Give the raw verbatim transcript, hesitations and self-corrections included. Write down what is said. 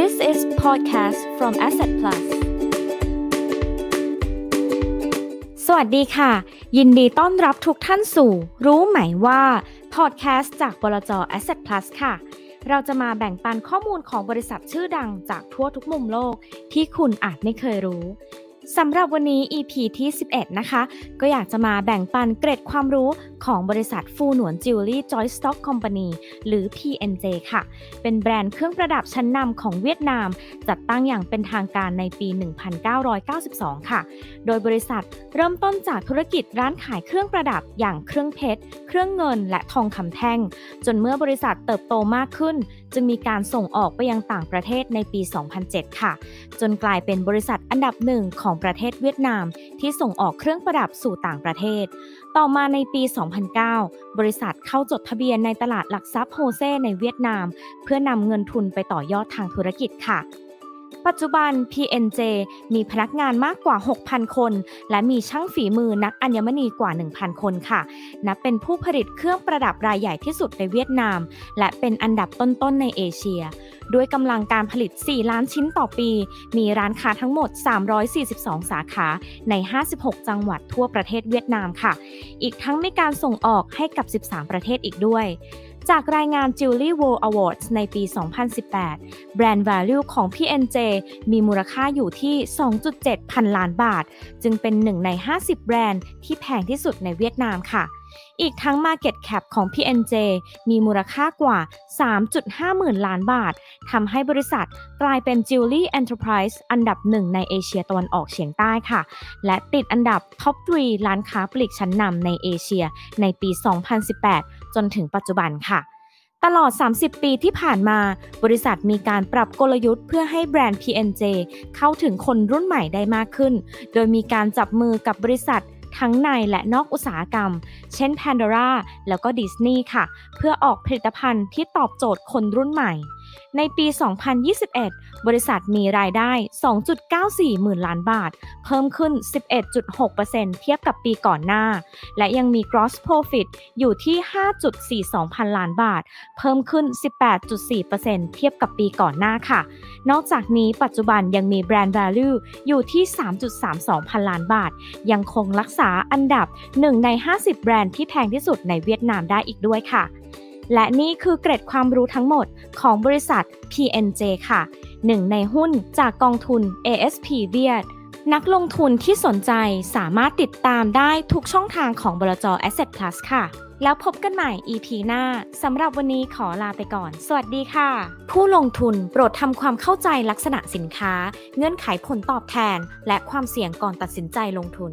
This is podcast from Asset Plus สวัสดีค่ะยินดีต้อนรับทุกท่านสู่รู้ไหมว่าพอดแคสต์จากบลจ. Asset Plus ค่ะเราจะมาแบ่งปันข้อมูลของบริษัทชื่อดังจากทั่วทุกมุมโลกที่คุณอาจไม่เคยรู้สำหรับวันนี้ อี พี ที่สิบเอ็ดนะคะก็อยากจะมาแบ่งปันเกร็ดความรู้ของบริษัท Phu Nhuan Jewelry Joint Stock Company หรือ พี เอ็น เจ ค่ะเป็นแบรนด์เครื่องประดับชั้นนำของเวียดนามจัดตั้งอย่างเป็นทางการในปีหนึ่งพันเก้าร้อยเก้าสิบสองค่ะโดยบริษัทเริ่มต้นจากธุรกิจร้านขายเครื่องประดับอย่างเครื่องเพชรเครื่องเงินและทองคำแท่งจนเมื่อบริษัทเติบโตมากขึ้นจึงมีการส่งออกไปยังต่างประเทศในปีสองพันเจ็ดค่ะจนกลายเป็นบริษัทอันดับหนึ่งของประเทศเวียดนามที่ส่งออกเครื่องประดับสู่ต่างประเทศต่อมาในปีสองพันเก้าบริษัทเข้าจดทะเบียนในตลาดหลักทรัพย์โฮเซ่ในเวียดนามเพื่อนำเงินทุนไปต่อยอดทางธุรกิจค่ะปัจจุบัน พี เอ็น เจ มีพนักงานมากกว่า หกพัน คนและมีช่างฝีมือนักอัญมณีกว่า หนึ่งพัน คนค่ะนับเป็นผู้ผลิตเครื่องประดับรายใหญ่ที่สุดในเวียดนามและเป็นอันดับต้นๆในเอเชียด้วยกำลังการผลิตสี่ล้านชิ้นต่อปีมีร้านค้าทั้งหมดสามร้อยสี่สิบสองสาขาในห้าสิบหกจังหวัดทั่วประเทศเวียดนามค่ะอีกทั้งมีการส่งออกให้กับสิบสามประเทศอีกด้วยจากรายงาน Jewelry World Awards ในปีสองพันสิบแปด Brand Value ของ พี เอ็น เจ มีมูลค่าอยู่ที่ สองจุดเจ็ด พันล้านบาทจึงเป็นหนึ่งในห้าสิบแบรนด์ที่แพงที่สุดในเวียดนามค่ะอีกทั้ง Market Cap ของ พี เอ็น เจ มีมูลค่ากว่า สามจุดห้า หมื่นล้านบาททำให้บริษัทกลายเป็น Jewelry Enterprise อันดับหนึ่งในเอเชียตะวันออกเฉียงใต้ค่ะและติดอันดับ Top สาม ร้านค้าปลีกชั้นนำในเอเชียในปีสองพันสิบแปดจนถึงปัจจุบันค่ะตลอดสามสิบปีที่ผ่านมาบริษัทมีการปรับกลยุทธ์เพื่อให้แบรนด์ พี เอ็น เจ เข้าถึงคนรุ่นใหม่ได้มากขึ้นโดยมีการจับมือกับบริษัททั้งในและนอกอุตสาหกรรมเช่น Pandora แล้วก็ Disney ค่ะเพื่อออกผลิตภัณฑ์ที่ตอบโจทย์คนรุ่นใหม่ในปีสองพันยี่สิบเอ็ดบริษัทมีรายได้ สองจุดเก้าสี่ หมื่นล้านบาทเพิ่มขึ้น สิบเอ็ดจุดหกเปอร์เซ็นต์ เทียบกับปีก่อนหน้าและยังมี Gross Profit อยู่ที่ ห้าจุดสี่สอง พันล้านบาทเพิ่มขึ้น สิบแปดจุดสี่เปอร์เซ็นต์ เทียบกับปีก่อนหน้าค่ะนอกจากนี้ปัจจุบันยังมี Brand Value อยู่ที่ สามจุดสามสอง พันล้านบาทยังคงรักษาอันดับหนึ่งในห้าสิบแบรนด์ที่แพงที่สุดในเวียดนามได้อีกด้วยค่ะและนี่คือเกร็ดความรู้ทั้งหมดของบริษัท พี เอ็น เจ ค่ะหนึ่งในหุ้นจากกองทุน เอ เอส พี เวียดนักลงทุนที่สนใจสามารถติดตามได้ทุกช่องทางของบลจ. Asset Plus ค่ะแล้วพบกันใหม่ อี พี หน้าสำหรับวันนี้ขอลาไปก่อนสวัสดีค่ะผู้ลงทุนโปรดทำความเข้าใจลักษณะสินค้าเงื่อนไขผลตอบแทนและความเสี่ยงก่อนตัดสินใจลงทุน